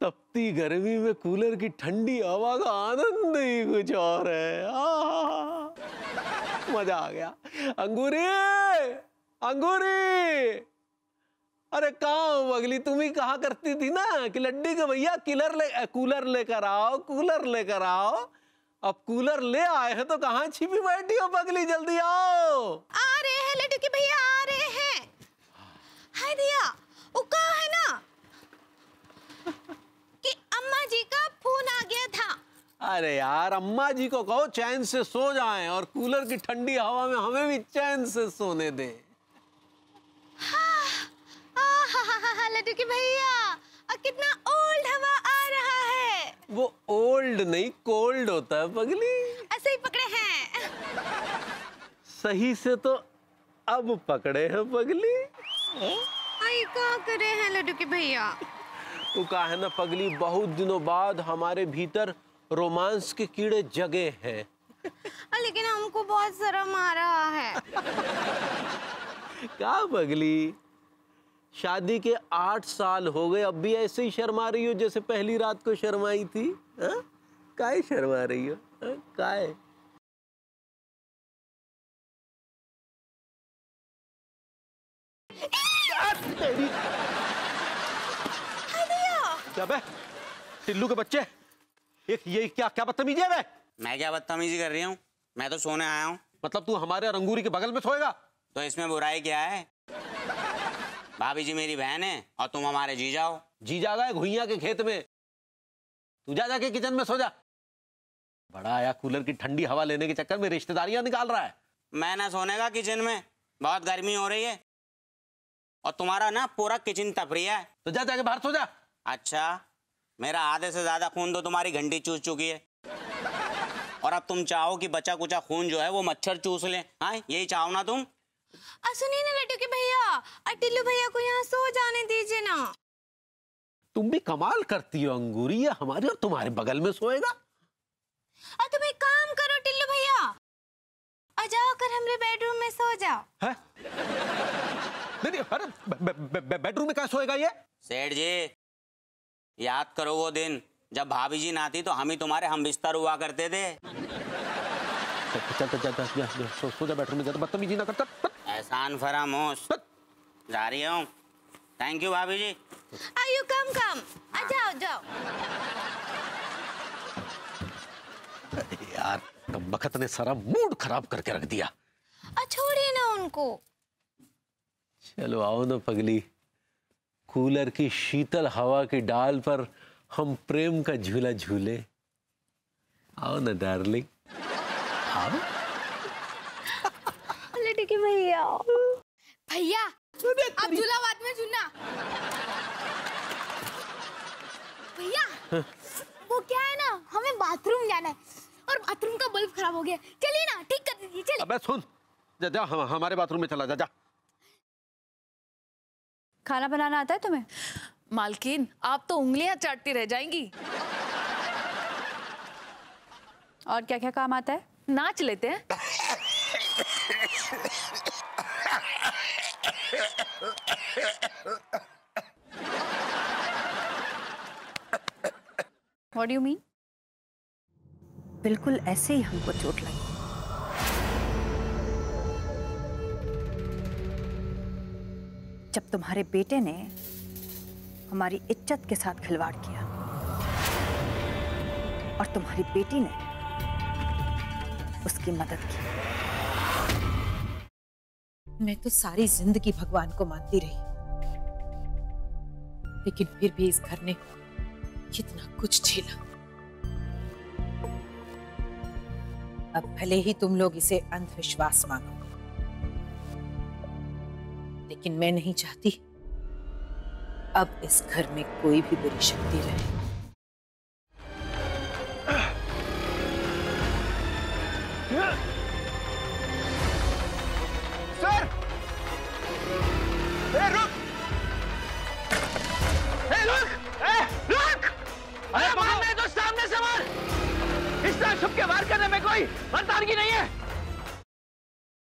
तपती गर्मी में कूलर की ठंडी हवा का आनंद ही कुछ और है। मजा आ गया। अंगूरी, अंगूरी, अरे कहाँ बगली, तुम ही कहा करती थी ना कि लड्डी के भैया कूलर लेकर आओ, कूलर लेकर आओ। अब कूलर ले आए हैं तो कहाँ छिपी बैठी हो पगली, जल्दी आओ। आ रहे हैं लड्डू के भैया, आ रहे हैं। हाय दिया, वो कहा है ना कि अम्मा जी का फोन आ गया था। अरे यार, अम्मा जी को कहो चैन से सो जाएं और कूलर की ठंडी हवा में हमें भी चैन से सोने दें। हाँ, लड्डू के भैया, कितना ओल्ड हवा आ रहा है। वो ओल्ड नहीं, कोल्ड होता है पगली। ऐसे ही पकड़े हैं। सही से तो अब पकड़े हैं पगली। आई क्या करे हैं लड्डू के भैया। तू कहा है ना पगली, बहुत दिनों बाद हमारे भीतर रोमांस के कीड़े जगे हैं। लेकिन हमको बहुत शर्म आ रहा है। क्या पगली, शादी के 8 साल हो गए, अब भी ऐसे ही शर्मा रही हो जैसे पहली रात को शर्माई थी। हाँ, काहे शर्मा रही हो, काहे। क्या बे टिल्लू के बच्चे, ये क्या बदतमीजी है बे। मैं क्या बदतमीजी कर रही हूँ, मैं तो सोने आया हूँ। मतलब तू हमारे और अंगूरी के बगल में सोएगा? तो इसमें बुराई क्या है। भाभी जी मेरी बहन है और तुम हमारे जीजा हो। जीजा गए घुइया के खेत में, तू जा जाके किचन में सो जा। बड़ा आया कूलर की ठंडी हवा लेने के चक्कर में रिश्तेदारियां निकाल रहा है। मैं ना सोने का किचन में, बहुत गर्मी हो रही है और तुम्हारा ना पूरा किचन तप रही है। तो जा जाके बाहर सो जा। अच्छा, मेरा आधे से ज्यादा खून तो तुम्हारी घंटी चूस चुकी है और अब तुम चाहो कि बचा कुचा खून जो है वो मच्छर चूस ले। हाँ, यही चाहो ना तुम। सुनिए ना लड्डू के भैया, टिल्लू भैया को यहाँ सो जाने दीजिए ना। तुम भी कमाल करती हो अंगूरी, ये हमारे और तुम्हारे बगल में सोएगा। तुम एक काम करो टिल्लू भैया, आ जाओ कर हमरे बेडरूम में सो जाओ। हैं? नहीं, अरे बेडरूम में कहाँ सोएगा ये? सेठ जी, याद करो वो दिन जब भाभी जी ना थी तो हम ही तुम्हारे हम बिस्तर हुआ करते थे। चल सो जा बेडरूम में, ज्यादा बदतमीजी ना करता। एहसान फरामोश जा रही हूँ। थैंक यू भाभी जी। आयु कम कम, जाओ जाओ। यार बखत ने सारा मूड खराब करके रख दिया। छोड़िए ना उनको। चलो आओ ना पगली, कूलर की शीतल हवा की डाल पर हम प्रेम का झूला झूले। आओ ना डार्लिंग, आओ। भैया भैया, आप झूला बाद में झूलना। भैया वो क्या है ना, हमें बाथरूम जाना है और बाथरूम का बल्ब खराब हो गया, चलिए ना ठीक कर दीजिए। चलिए। अबे सुन, जा हमारे बाथरूम में चला जा। खाना बनाना आता है तुम्हें? मालकिन आप तो उंगलियां चाटती रह जाएंगी। और क्या क्या काम आता है? नाच लेते हैं। What do you mean? बिल्कुल ऐसे ही हमको चोट लगी। जब तुम्हारे बेटे ने हमारी इज्जत के साथ खिलवाड़ किया और तुम्हारी बेटी ने उसकी मदद की। मैं तो सारी जिंदगी भगवान को मानती रही, लेकिन फिर भी इस घर ने कितना कुछ झेला। अब भले ही तुम लोग इसे अंधविश्वास मानो, लेकिन मैं नहीं चाहती अब इस घर में कोई भी बुरी शक्ति रहे।